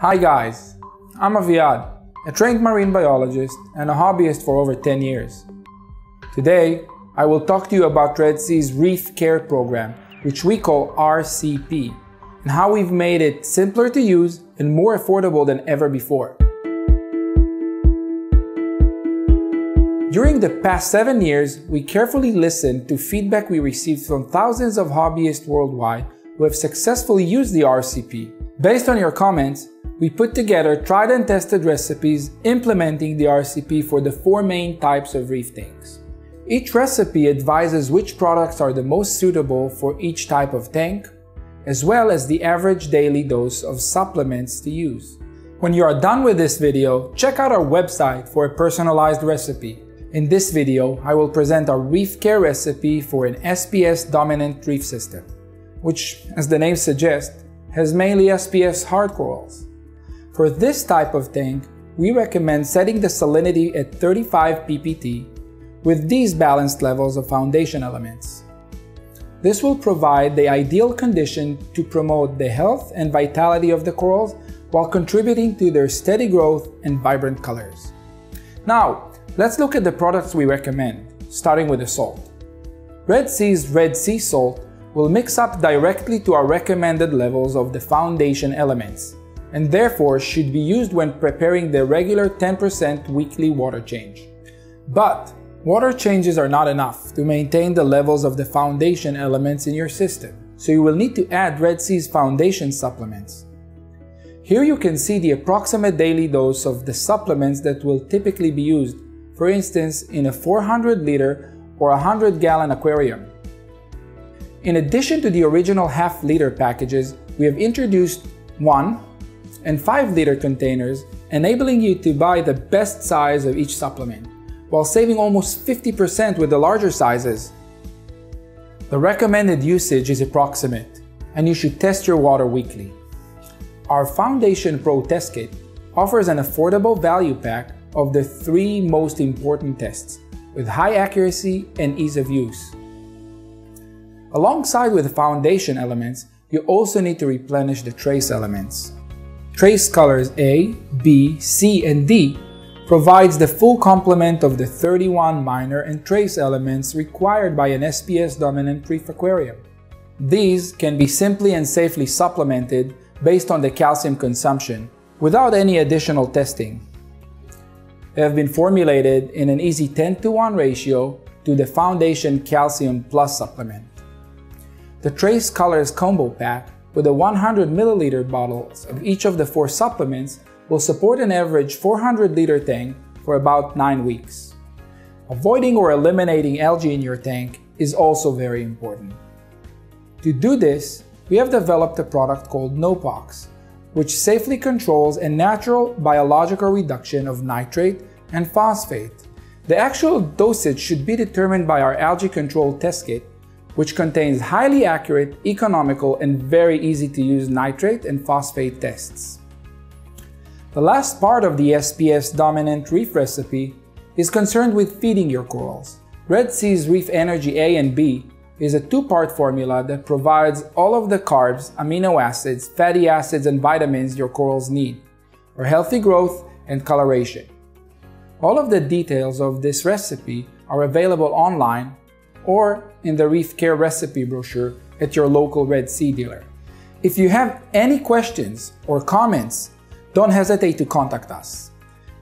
Hi guys, I'm Aviad, a trained marine biologist and a hobbyist for over 10 years. Today, I will talk to you about Red Sea's Reef Care program, which we call RCP, and how we've made it simpler to use and more affordable than ever before. During the past 7 years, we carefully listened to feedback we received from thousands of hobbyists worldwide who have successfully used the RCP. Based on your comments, we put together tried and tested recipes implementing the RCP for the four main types of reef tanks. Each recipe advises which products are the most suitable for each type of tank, as well as the average daily dose of supplements to use. When you are done with this video, check out our website for a personalized recipe. In this video, I will present our Reef Care recipe for an SPS dominant reef system, which, as the name suggests, has mainly SPS hard corals. For this type of tank, we recommend setting the salinity at 35 ppt with these balanced levels of foundation elements. This will provide the ideal condition to promote the health and vitality of the corals while contributing to their steady growth and vibrant colors. Now, let's look at the products we recommend, starting with the salt. Red Sea's Red Sea salt will mix up directly to our recommended levels of the foundation elements, and therefore should be used when preparing the regular 10% weekly water change. But water changes are not enough to maintain the levels of the foundation elements in your system, so you will need to add Red Sea's foundation supplements. Here you can see the approximate daily dose of the supplements that will typically be used, for instance in a 400-liter or 100-gallon aquarium. In addition to the original half-liter packages, we have introduced 1- and 5-liter containers, enabling you to buy the best size of each supplement, while saving almost 50% with the larger sizes. The recommended usage is approximate, and you should test your water weekly. Our Foundation Pro test kit offers an affordable value pack of the three most important tests, with high accuracy and ease of use. Alongside with the foundation elements, you also need to replenish the trace elements. Trace Colors A, B, C, and D provides the full complement of the 31 minor and trace elements required by an SPS dominant reef aquarium. These can be simply and safely supplemented based on the calcium consumption without any additional testing. They have been formulated in an easy 10-to-1 ratio to the Foundation Calcium Plus supplement. The Trace Colors Combo Pack with the 100 ml bottles of each of the four supplements will support an average 400-liter tank for about 9 weeks. Avoiding or eliminating algae in your tank is also very important. To do this, we have developed a product called NOPOX, which safely controls a natural biological reduction of nitrate and phosphate. The actual dosage should be determined by our algae control test kit, which contains highly accurate, economical, and very easy to use nitrate and phosphate tests. The last part of the SPS dominant reef recipe is concerned with feeding your corals. Red Sea's Reef Energy A and B is a two-part formula that provides all of the carbs, amino acids, fatty acids, and vitamins your corals need for healthy growth and coloration. All of the details of this recipe are available online or in the Reef Care recipe brochure at your local Red Sea dealer. If you have any questions or comments, don't hesitate to contact us.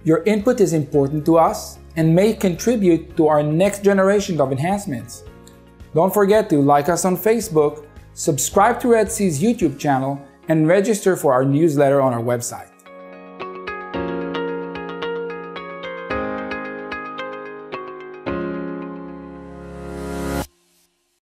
Your input is important to us and may contribute to our next generation of enhancements. Don't forget to like us on Facebook, subscribe to Red Sea's YouTube channel, and register for our newsletter on our website.